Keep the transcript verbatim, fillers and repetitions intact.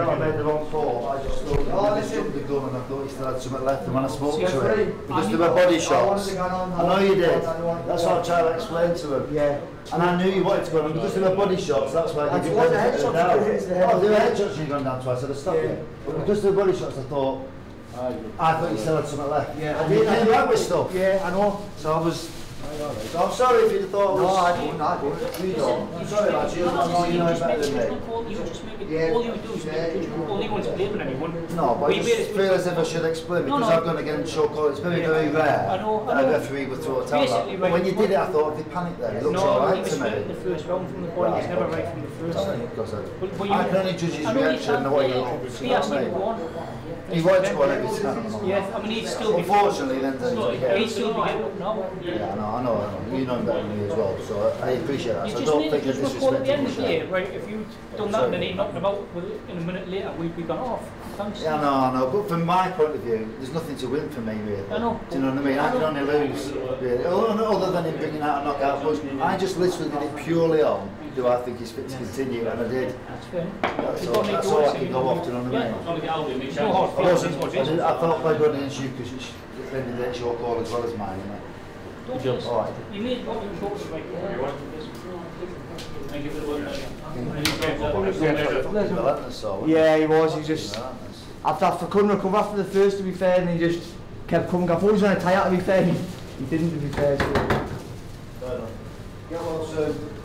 I made the wrong call. I just thought oh, they took the gun and I thought you still had something left. And when I spoke to him, because they were body shots. I, I know you did. That's what I tried to explain to him. Yeah. And I knew you wanted to go on because they were body shots. That's why I didn't. What the headshots? Oh, they were headshots. You've gone down twice. I'd have stopped you. But because they were body shots, I thought. I thought you still had something left. Yeah. I did. Came back with stuff. Yeah, I know. So I was. So I'm sorry if you thought. No, I didn't. I didn't. You don't. I'm sorry, lads. You know better than me. Yeah. All you would do is yeah. all you want is blaming anyone. No, but we I just feel as if I should explain because no, no. I've gone against your call. It's very, yeah. very rare. I know. I know. I referee would throw a towel out. When you did it, I thought they panicked there. It looks no, all right to me. No, the first round from the corner. Well, it's never right from the first. I, but, but I can only judge his reaction and the way he looks. He hasn't even won. He won't score every time. Yeah, I mean he'd still be. Unfortunately, then he'd still be getting up now. Yeah, I know, I know, I know. You know better than me as well, so I appreciate that. I don't think it's disrespectful. Right, if you'd done that, then he'd not. About with it in a minute later, we'd be gone off. Thanks. Yeah, no, I know. But from my point of view, there's nothing to win for me, really. I know. Do you know what I mean? I, I can only lose, really. Other than him bringing out a knockout punch, I just literally did it purely on do I think he's fit to continue, and I did. That's fair. That's all, that's all I can go off, do you know what I mean? It's not hard. I wasn't. I, did, I thought by going against you, because at the end of the day, it's your call as well as mine, isn't it? Good job. All right. You need what you thought to make Thank you for the work. Yeah, he was. He just after after couldn't recover after the first. To be fair, and he just kept coming. I thought he was going to tie out. To be fair, he didn't. To be fair. So. Fair enough. Yeah, well, so.